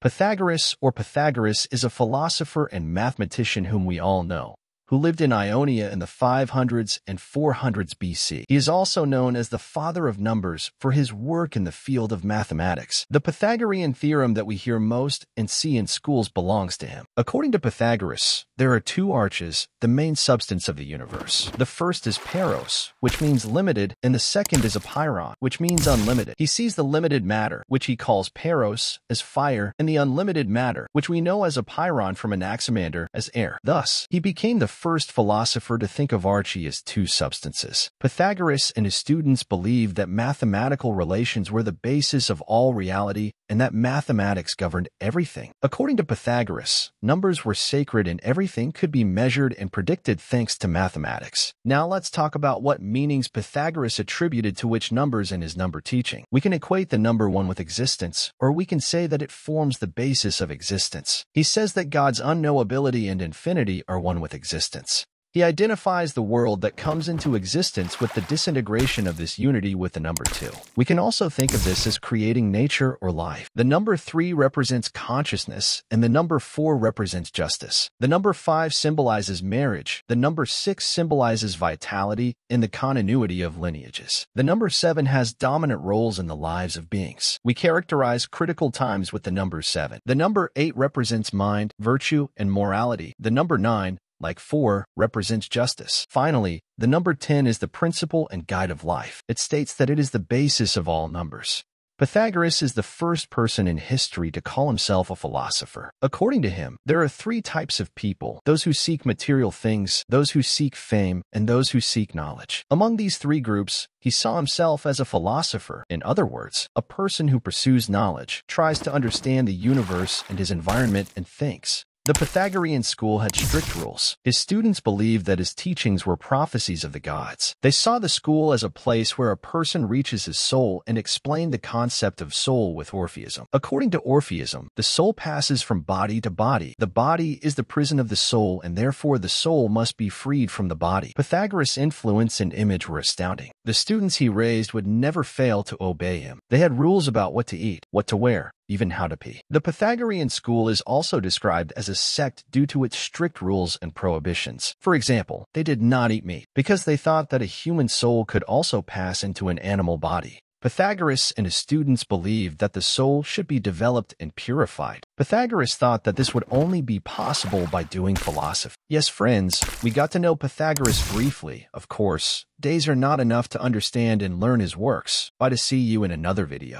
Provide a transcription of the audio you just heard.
Pythagoras or Pythagoras is a philosopher and mathematician whom we all know, who lived in Ionia in the 500s and 400s BC. He is also known as the father of numbers for his work in the field of mathematics. The Pythagorean theorem that we hear most and see in schools belongs to him. According to Pythagoras, there are two arches, the main substance of the universe. The first is peros, which means limited, and the second is apiron, which means unlimited. He sees the limited matter, which he calls peros, as fire, and the unlimited matter, which we know as apiron from Anaximander, as air. Thus, he became the first philosopher to think of Archie as two substances. Pythagoras and his students believed that mathematical relations were the basis of all reality and that mathematics governed everything. According to Pythagoras, numbers were sacred and everything could be measured and predicted thanks to mathematics. Now let's talk about what meanings Pythagoras attributed to which numbers in his number teaching. We can equate the number 1 with existence, or we can say that it forms the basis of existence. He says that God's unknowability and infinity are one with existence. He identifies the world that comes into existence with the disintegration of this unity with the number 2. We can also think of this as creating nature or life. The number 3 represents consciousness, and the number 4 represents justice. The number 5 symbolizes marriage, the number 6 symbolizes vitality and the continuity of lineages. The number 7 has dominant roles in the lives of beings. We characterize critical times with the number 7. The number 8 represents mind, virtue, and morality. The number 9, like 4, represents justice. Finally, the number 10 is the principle and guide of life. It states that it is the basis of all numbers. Pythagoras is the first person in history to call himself a philosopher. According to him, there are 3 types of people: those who seek material things, those who seek fame, and those who seek knowledge. Among these 3 groups, he saw himself as a philosopher, in other words, a person who pursues knowledge, tries to understand the universe and his environment, and thinks. The Pythagorean school had strict rules. His students believed that his teachings were prophecies of the gods. They saw the school as a place where a person reaches his soul and explained the concept of soul with Orpheism. According to Orpheism, the soul passes from body to body. The body is the prison of the soul, and therefore the soul must be freed from the body. Pythagoras' influence and image were astounding. The students he raised would never fail to obey him. They had rules about what to eat, what to wear, even how to pee. The Pythagorean school is also described as a sect due to its strict rules and prohibitions. For example, they did not eat meat because they thought that a human soul could also pass into an animal body. Pythagoras and his students believed that the soul should be developed and purified. Pythagoras thought that this would only be possible by doing philosophy. Yes, friends, we got to know Pythagoras briefly, of course. Days are not enough to understand and learn his works. Bye, to see you in another video.